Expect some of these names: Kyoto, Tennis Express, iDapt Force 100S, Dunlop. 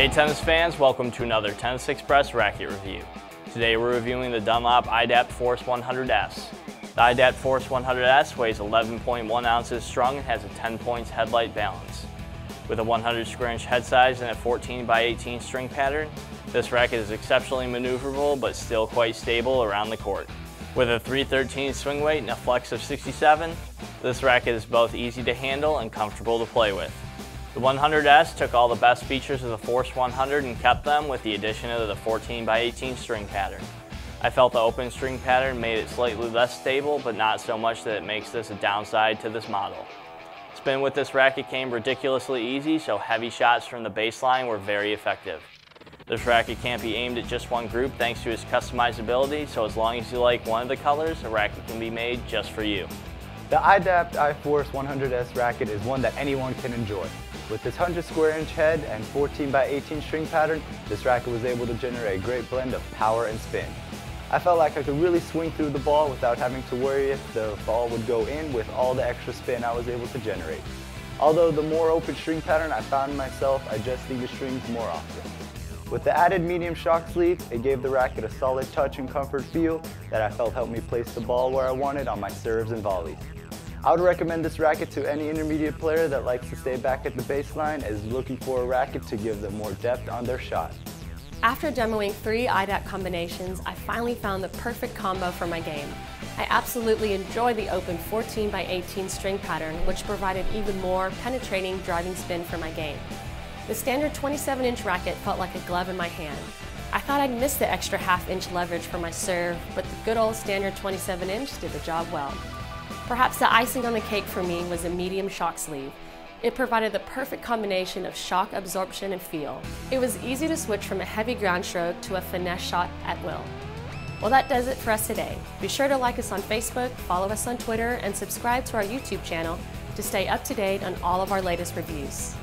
Hey tennis fans, welcome to another Tennis Express racket review. Today we're reviewing the Dunlop iDapt Force 100S. The iDapt Force 100S weighs 11.1 ounces strung and has a 10 points headlight balance. With a 100 square inch head size and a 14x18 string pattern, this racket is exceptionally maneuverable but still quite stable around the court. With a 313 swing weight and a flex of 67, this racket is both easy to handle and comfortable to play with. The 100S took all the best features of the Force 100 and kept them with the addition of the 14x18 string pattern. I felt the open string pattern made it slightly less stable, but not so much that it makes this a downside to this model. Spin with this racket came ridiculously easy, so heavy shots from the baseline were very effective. This racket can't be aimed at just one group thanks to its customizability, so as long as you like one of the colors, a racket can be made just for you. The iDapt iForce 100S racket is one that anyone can enjoy. With its 100 square inch head and 14x18 string pattern, this racket was able to generate a great blend of power and spin. I felt like I could really swing through the ball without having to worry if the ball would go in with all the extra spin I was able to generate. Although the more open string pattern, I found myself adjusting the strings more often. With the added medium shock sleeve, it gave the racket a solid touch and comfort feel that I felt helped me place the ball where I wanted on my serves and volleys. I would recommend this racket to any intermediate player that likes to stay back at the baseline and is looking for a racket to give them more depth on their shot. After demoing 3 iDapt combinations, I finally found the perfect combo for my game. I absolutely enjoy the open 14x18 string pattern, which provided even more penetrating driving spin for my game. The standard 27-inch racket felt like a glove in my hand. I thought I'd miss the extra half-inch leverage for my serve, but the good old standard 27-inch did the job well. Perhaps the icing on the cake for me was a medium shock sleeve. It provided the perfect combination of shock absorption and feel. It was easy to switch from a heavy ground stroke to a finesse shot at will. Well, that does it for us today. Be sure to like us on Facebook, follow us on Twitter, and subscribe to our YouTube channel to stay up to date on all of our latest reviews.